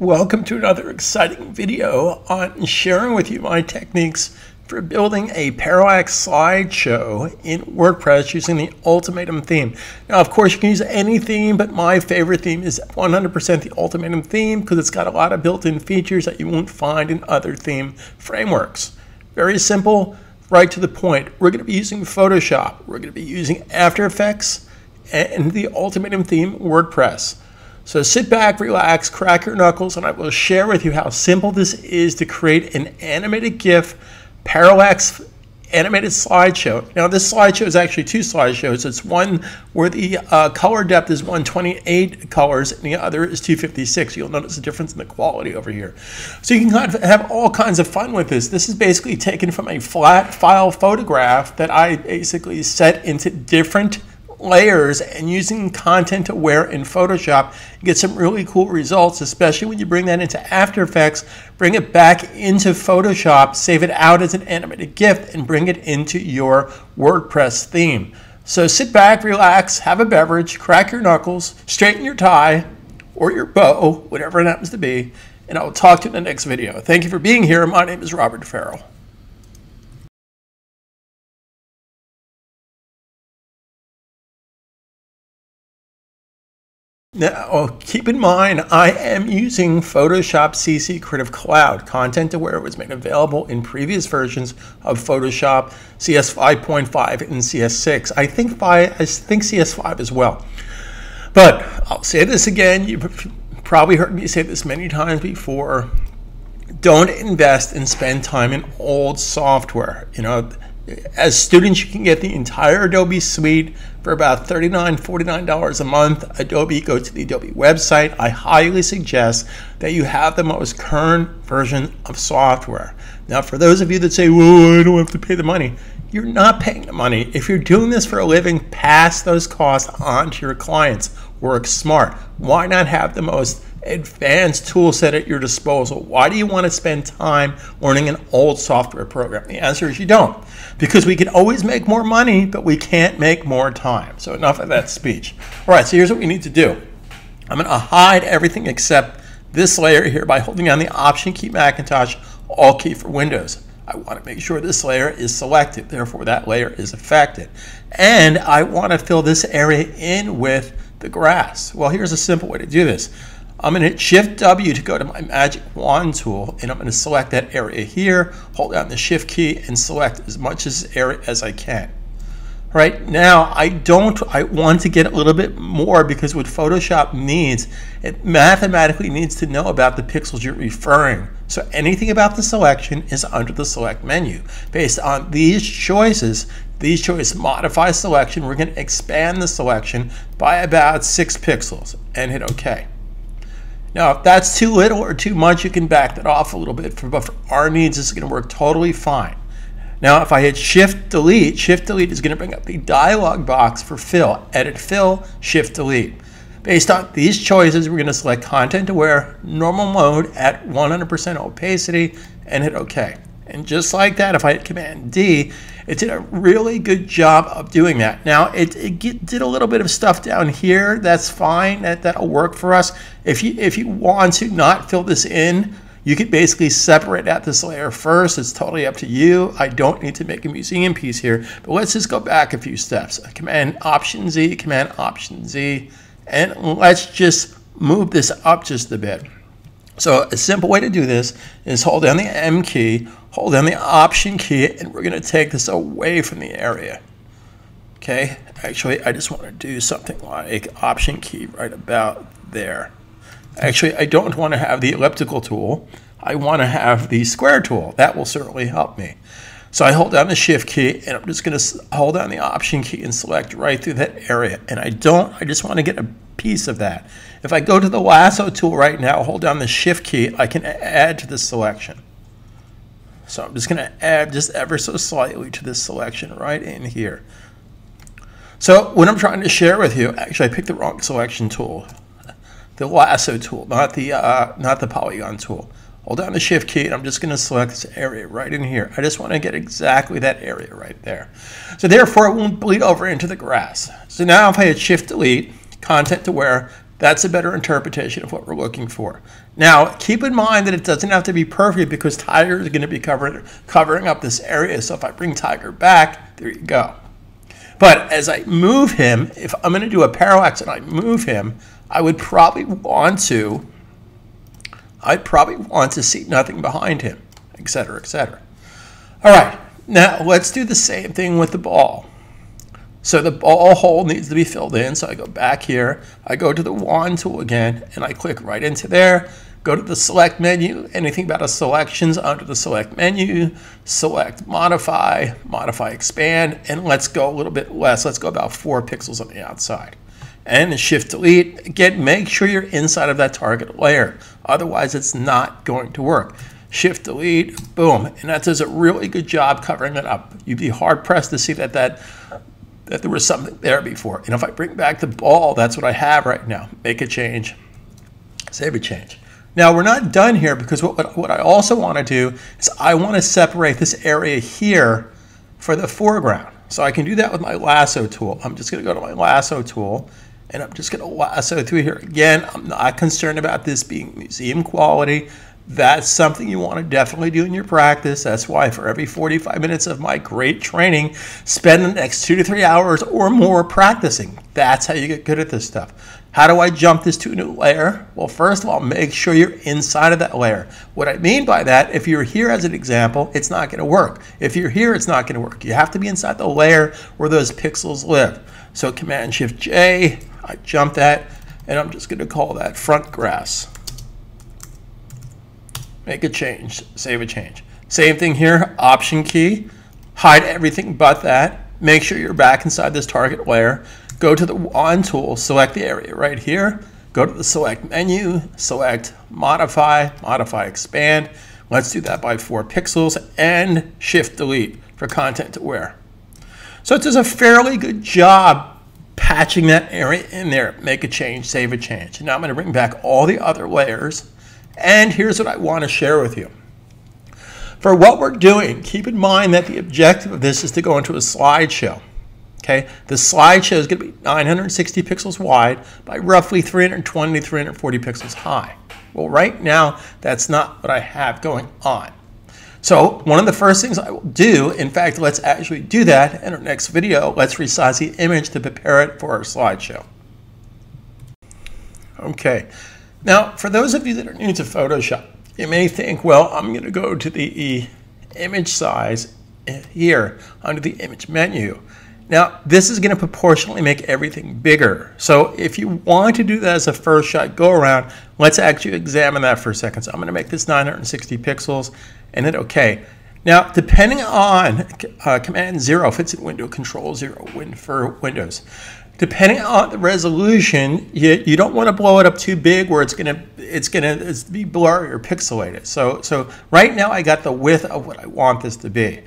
Welcome to another exciting video on sharing with you my techniques for building a parallax slideshow in WordPress using the Ultimatum theme. Now, of course, you can use any theme, but my favorite theme is 100% the Ultimatum theme because it's got a lot of built-in features that you won't find in other theme frameworks. Very simple, right to the point. We're going to be using Photoshop. We're going to be using After Effects and the Ultimatum theme WordPress. So sit back, relax, crack your knuckles, and I will share with you how simple this is to create an animated GIF, parallax animated slideshow. Now this slideshow is actually two slideshows. It's one where the color depth is 128 colors and the other is 256. You'll notice a difference in the quality over here. So you can kind of have all kinds of fun with this. This is basically taken from a flat file photograph that I basically set into different layers, and using Content Aware in Photoshop, you get some really cool results, especially when you bring that into After Effects, bring it back into Photoshop, save it out as an animated GIF, and bring it into your WordPress theme. So sit back, relax, have a beverage, crack your knuckles, straighten your tie or your bow, whatever it happens to be, and I'll talk to you in the next video. Thank you for being here. My name is Robert Farrell. Now, keep in mind, I am using Photoshop CC Creative Cloud. Content Aware was made available in previous versions of Photoshop, CS 5.5 and CS 6. I think CS 5 as well. But I'll say this again, you've probably heard me say this many times before. Don't invest and spend time in old software. You know, as students, you can get the entire Adobe suite for about $39, $49 a month. Adobe, go to the Adobe website. I highly suggest that you have the most current version of software. Now, for those of you that say, well, I don't have to pay the money, you're not paying the money. If you're doing this for a living, pass those costs on to your clients. Work smart. Why not have the most advanced tool set at your disposal? Why do you want to spend time learning an old software program? The answer is you don't, because we can always make more money, but we can't make more time. So enough of that speech. All right, so here's what we need to do. I'm going to hide everything except this layer here by holding down the Option key, Macintosh, Alt key for Windows. I want to make sure this layer is selected, therefore that layer is affected. And I want to fill this area in with the grass. Well, here's a simple way to do this. I'm going to hit Shift W to go to my magic wand tool, and I'm going to select that area here, hold down the Shift key, and select as much of this area as I can. Right now, I want to get a little bit more, because what Photoshop needs, it mathematically needs to know about the pixels you're referring. So anything about the selection is under the select menu. Based on these choices modify selection, we're going to expand the selection by about 6 pixels and hit OK. Now, if that's too little or too much, you can back that off a little bit, but for our needs, this is going to work totally fine. Now, if I hit Shift-Delete, Shift-Delete is going to bring up the dialog box for Fill. Edit Fill, Shift-Delete. Based on these choices, we're going to select Content Aware, Normal Mode at 100% opacity, and hit OK. And just like that, if I hit Command-D, it did a really good job of doing that. Now, it did a little bit of stuff down here. That's fine. That'll work for us. If you want to not fill this in, you could basically separate out this layer first. It's totally up to you. I don't need to make a museum piece here, but let's just go back a few steps. Command Option Z, and let's just move this up just a bit. So a simple way to do this is hold down the M key, hold down the Option key, and we're going to take this away from the area. Okay, actually, I just want to do something like Option key right about there. Actually, I don't want to have the elliptical tool. I want to have the square tool. That will certainly help me. So I hold down the Shift key, and I'm just going to hold down the Option key and select right through that area. And I just want to get a piece of that. If I go to the lasso tool right now, hold down the Shift key, I can add to this selection. So I'm just going to add just ever so slightly to this selection right in here. So what I'm trying to share with you, actually I picked the wrong selection tool. The lasso tool, not the polygon tool. Hold down the Shift key, and I'm just going to select this area right in here. I just want to get exactly that area right there. So therefore, it won't bleed over into the grass. So now if I hit Shift-Delete, Content Aware, That's a better interpretation of what we're looking for. Now, keep in mind that it doesn't have to be perfect because tiger is going to be covering up this area. So if I bring tiger back, there you go. But as I move him, if I'm going to do a parallax and I move him, I would probably want to, see nothing behind him, etc., etc. All right, now let's do the same thing with the ball. So the ball hole needs to be filled in. So I go back here, I go to the wand tool again, and I click right into there, go to the select menu, anything about a selections under the select menu, select modify, modify expand, and let's go a little bit less. Let's go about 4 pixels on the outside. And shift delete, again, make sure you're inside of that target layer. Otherwise it's not going to work. Shift delete, boom. And that does a really good job covering it up. You'd be hard pressed to see that that there was something there before. And if I bring back the ball, that's what I have right now. Make a change, save a change. Now we're not done here because what I also want to do is I want to separate this area here for the foreground. So I can do that with my lasso tool. I'm just going to go to my lasso tool and I'm just going to lasso through here. Again, I'm not concerned about this being museum quality. That's something you want to definitely do in your practice. That's why for every 45 minutes of my great training, spend the next 2 to 3 hours or more practicing. That's how you get good at this stuff. How do I jump this to a new layer? Well, first of all, make sure you're inside of that layer. What I mean by that, if you're here as an example, it's not going to work. If you're here, it's not going to work. You have to be inside the layer where those pixels live. So Command-Shift-J, I jump that, and I'm just going to call that front grass. Make a change, save a change. Same thing here, Option key, hide everything but that. Make sure you're back inside this target layer. Go to the wand tool, select the area right here. Go to the select menu, select modify, modify expand. Let's do that by 4 pixels and shift delete for Content Aware. So it does a fairly good job patching that area in there. Make a change, save a change. Now I'm going to bring back all the other layers. And here's what I want to share with you. For what we're doing, keep in mind that the objective of this is to go into a slideshow. Okay, the slideshow is going to be 960 pixels wide by roughly 320 to 340 pixels high. Well, right now, that's not what I have going on. So one of the first things I will do, in fact, let's actually do that in our next video. Let's resize the image to prepare it for our slideshow. Okay. Now, for those of you that are new to Photoshop, you may think, well, I'm going to go to the image size here under the image menu. Now, this is going to proportionally make everything bigger. So if you want to do that as a first shot go around, let's actually examine that for a second. So I'm going to make this 960 pixels and hit OK. Now, depending on Command-0 fits in Window, Control-0 for Windows. Depending on the resolution, you don't want to blow it up too big where it's gonna be blurry or pixelated. So right now I got the width of what I want this to be.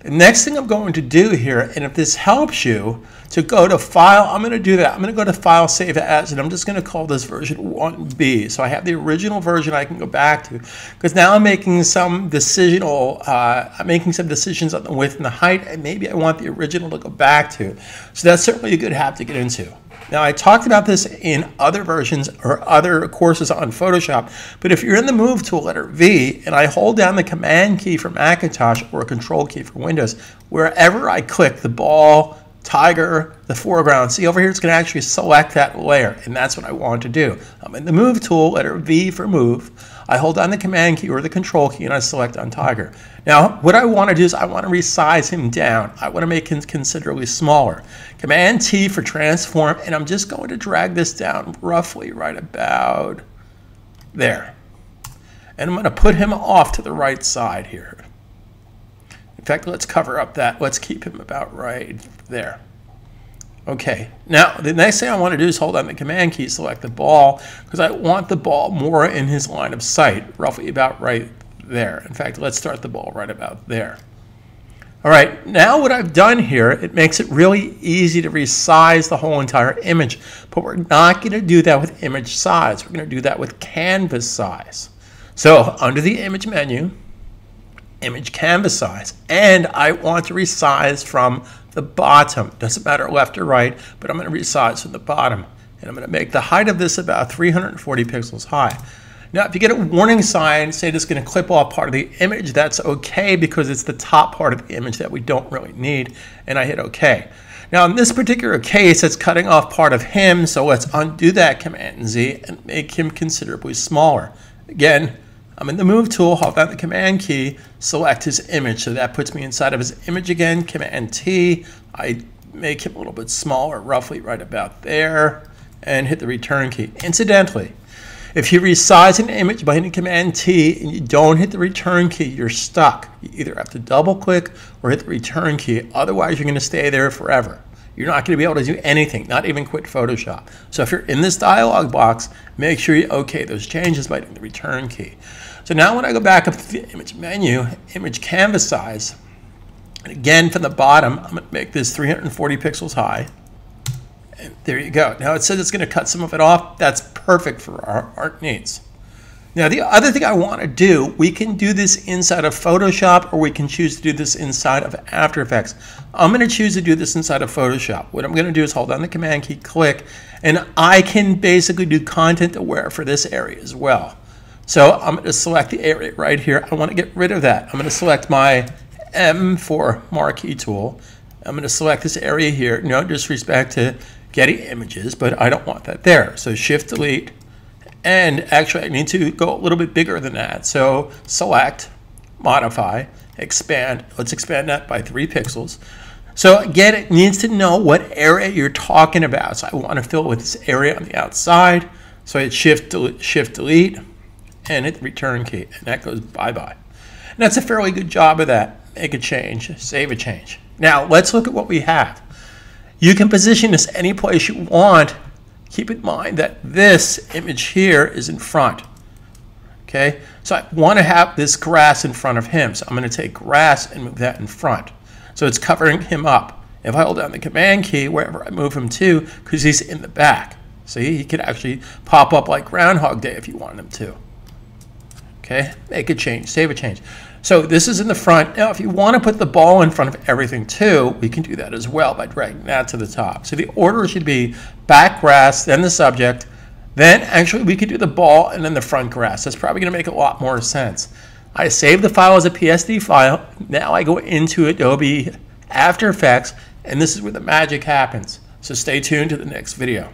The next thing I'm going to do here, and if this helps you, to go to File, I'm going to do that. I'm going to go to File, Save As, and I'm just going to call this version 1B. So I have the original version I can go back to, because now I'm making some decisions on the width and the height, and maybe I want the original to go back to. So that's certainly a good habit to get into. Now, I talked about this in other versions or other courses on Photoshop, but if you're in the Move tool, letter V, and I hold down the Command key for Macintosh or Control key for Windows, wherever I click the ball, tiger, the foreground, see over here, it's going to actually select that layer, and that's what I want to do. I'm in the Move tool, letter V for Move. I hold down the Command key or the Control key, and I select on tiger. Now, what I want to do is I want to resize him down. I want to make him considerably smaller. Command T for transform, and I'm just going to drag this down roughly right about there. And I'm going to put him off to the right side here. In fact, let's cover up that. Let's keep him about right there. Okay, now the next thing I want to do is hold down the Command key, select the ball, because I want the ball more in his line of sight, roughly about right there. In fact, let's start the ball right about there. All right, now what I've done here, it makes it really easy to resize the whole entire image, but we're not going to do that with image size. We're going to do that with canvas size. So under the image menu, image canvas size, and I want to resize from the bottom. Doesn't matter left or right, but I'm going to resize from the bottom. And I'm going to make the height of this about 340 pixels high. Now, if you get a warning sign, say it's going to clip off part of the image, that's okay because it's the top part of the image that we don't really need. And I hit OK. Now, in this particular case, it's cutting off part of him. So let's undo that Command-Z and make him considerably smaller. Again, I'm in the Move tool, hold down the Command key, select his image. So that puts me inside of his image again, Command-T. I make him a little bit smaller, roughly right about there, and hit the Return key. Incidentally, if you resize an image by hitting Command-T and you don't hit the Return key, you're stuck. You either have to double-click or hit the Return key. Otherwise, you're going to stay there forever. You're not going to be able to do anything, not even quit Photoshop. So if you're in this dialog box, make sure you OK those changes by hitting the Return key. So now when I go back up to the Image menu, Image Canvas Size, and again from the bottom, I'm going to make this 340 pixels high. And there you go. Now it says it's going to cut some of it off. That's perfect for our art needs. Now the other thing I want to do, we can do this inside of Photoshop or we can choose to do this inside of After Effects. I'm going to choose to do this inside of Photoshop. What I'm going to do is hold down the Command key, click, and I can basically do Content Aware for this area as well. So I'm going to select the area right here. I want to get rid of that. I'm going to select my M for Marquee tool. I'm going to select this area here. No disrespect to Getty Images, but I don't want that there. So Shift Delete. And actually, I need to go a little bit bigger than that. So select, modify, expand. Let's expand that by 3 pixels. So again, it needs to know what area you're talking about. So I want to fill with this area on the outside. So I hit Shift Delete, and hit the Return key, and that goes bye-bye. And that's a fairly good job of that. Make a change, save a change. Now let's look at what we have. You can position this any place you want. Keep in mind that this image here is in front. Okay, so I want to have this grass in front of him. So I'm going to take grass and move that in front. So it's covering him up. If I hold down the Command key, wherever I move him to, because he's in the back. See, he could actually pop up like Groundhog Day if you wanted him to. Okay, make a change, save a change. So this is in the front. Now, if you want to put the ball in front of everything too, we can do that as well by dragging that to the top. So the order should be back grass, then the subject, then actually we could do the ball and then the front grass. That's probably going to make a lot more sense. I save the file as a PSD file. Now I go into Adobe After Effects, and this is where the magic happens. So stay tuned to the next video.